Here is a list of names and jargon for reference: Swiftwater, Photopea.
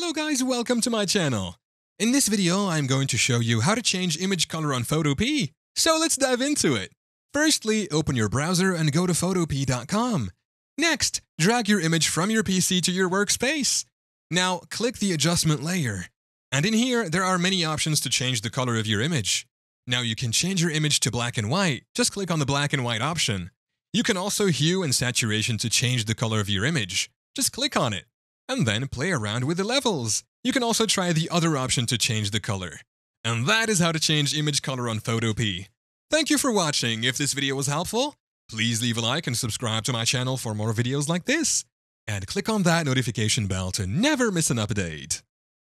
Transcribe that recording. Hello guys, welcome to my channel. In this video, I'm going to show you how to change image color on Photopea. So let's dive into it. Firstly, open your browser and go to photopea.com. Next, drag your image from your PC to your workspace. Now, click the adjustment layer. And in here, there are many options to change the color of your image. Now you can change your image to black and white. Just click on the black and white option. You can also hue and saturation to change the color of your image. Just click on it. And then play around with the levels. You can also try the other option to change the color. And that is how to change image color on Photopea. Thank you for watching. If this video was helpful, please leave a like and subscribe to my channel for more videos like this. And click on that notification bell to never miss an update.